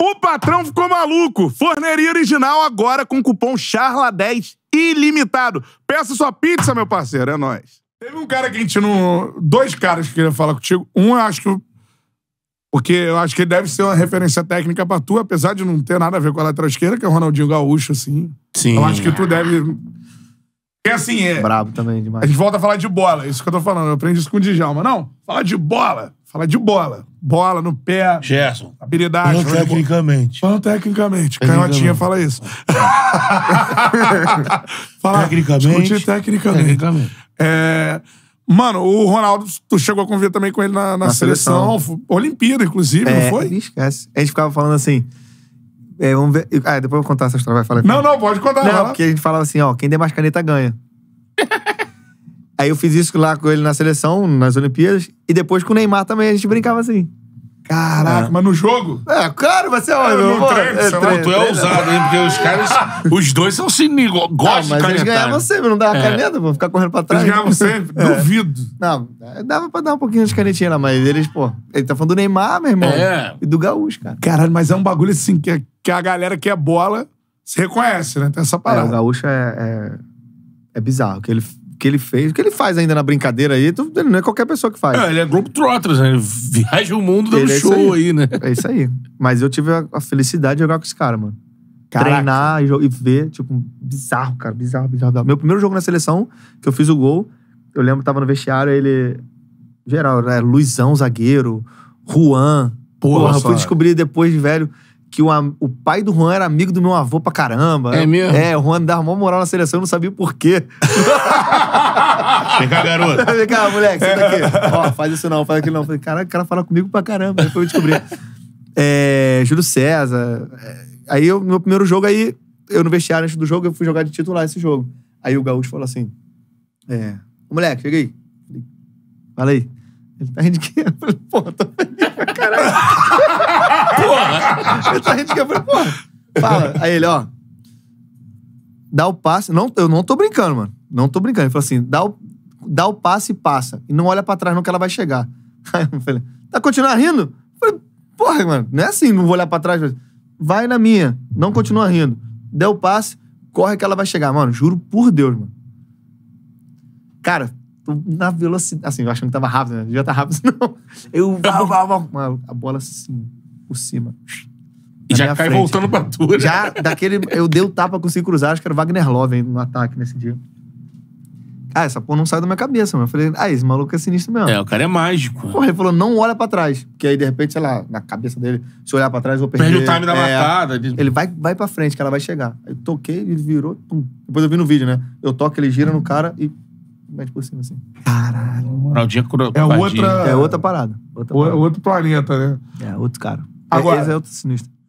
O patrão ficou maluco. Forneria Original agora com cupom CHARLA10 ilimitado. Peça sua pizza, meu parceiro. É nóis. Teve um cara que a gente não... Dois caras que queria falar contigo. Um, eu acho que... Porque eu acho que ele deve ser uma referência técnica pra tu, apesar de não ter nada a ver com a lateral esquerda, que é o Ronaldinho Gaúcho, assim. Sim. Eu acho que tu deve... Porque assim... É... Brabo também demais. A gente volta a falar de bola. Isso que eu tô falando. Eu aprendi isso com o Djalma. Não, falar de bola. Falar de bola. Bola no pé. Gerson. Habilidade. Não tecnicamente. Não tecnicamente. Canhotinha fala isso. Fala, tecnicamente. Tecnicamente. É... Mano, o Ronaldo, tu chegou a conviver também com ele na seleção. Olimpíada, inclusive, não foi? Esquece. A gente ficava falando assim... É, vamos ver... Ah, depois eu vou contar essa história. Vai falar. Não, pode contar. Não, porque a gente falava assim, ó, quem der mais caneta ganha. Aí eu fiz isso lá com ele na seleção, nas Olimpíadas, e depois com o Neymar também a gente brincava assim. Caraca, mas no jogo? É, claro, você olha. Tu é ousado, hein? Porque os caras, os dois são sininhos, gostam de canetar. Eles ganhavam sempre, não dava caneta, pô, ficar correndo pra trás. Eles ganhavam sempre, duvido. Não, dava pra dar um pouquinho de canetinha lá, mas eles, pô, ele tá falando do Neymar, meu irmão, e do Gaúcho, cara. Caralho, mas é um bagulho assim, que a galera que é bola se reconhece, né? Tem essa parada. O Gaúcho é bizarro, que ele... que ele fez, o que ele faz ainda na brincadeira aí, não é qualquer pessoa que faz. Ele é Globetrotters, né? Ele viaja o mundo dando show aí, né? É isso aí. Mas eu tive a felicidade de jogar com esse cara, mano. Caraca. Treinar e ver, tipo, bizarro, cara. Bizarro, bizarro, bizarro. Meu primeiro jogo na seleção, que eu fiz o gol, eu lembro que tava no vestiário, ele... Geral, né? Luizão, zagueiro, Juan. Porra, eu fui descobrir depois de velho que o pai do Juan era amigo do meu avô pra caramba. É mesmo? É, o Juan dava mó moral na seleção, eu não sabia por quê. Vem cá, garoto. Vem cá, moleque, senta aqui. Ó, faz isso não, faz aquilo não. Falei, caraca, o cara fala comigo pra caramba. Depois eu descobri. Júlio César. Aí, no meu primeiro jogo, aí, eu no vestiário antes do jogo, eu fui jogar de titular esse jogo. Aí o Gaúcho falou assim, moleque, chega aí. Fala aí. Ele tá rindo de quê? Eu falei, pô, tô feliz pra caralho. Porra! Ele tá rindo de quê? Eu falei, porra. Fala. Aí ele, ó. Dá o passe. Não, eu não tô brincando, mano. Não tô brincando. Ele falou assim, dá o passe e passa. E não olha pra trás não que ela vai chegar. Aí eu falei, tá continuando rindo? Eu falei, porra, mano. Não é assim, não vou olhar pra trás. Vai na minha. Não continua rindo. Dá o passe, corre que ela vai chegar. Mano, juro por Deus, mano. Cara... na velocidade, assim, eu achando que tava rápido, né? Devia estar rápido, não. A bola assim, por cima. E já cai voltando pra tu, né? Já, daquele, eu dei o tapa, consegui cruzar, acho que era o Wagner Love ainda no ataque nesse dia. Ah, essa porra não sai da minha cabeça, mano. Eu falei, esse maluco é sinistro mesmo. O cara é mágico. Porra, ele falou, não olha pra trás. Porque aí, de repente, sei lá, na cabeça dele, se olhar pra trás, eu vou perder. Perde o time da matada. Ele vai pra frente, que ela vai chegar. Aí eu toquei, ele virou, pum. Depois eu vi no vídeo, né? Eu toco, ele gira no cara e... mete por cima, assim. Caralho. Ronaldinho é outra parada. Outro planeta, né? Outro cara. Agora, esse é outro sinistro.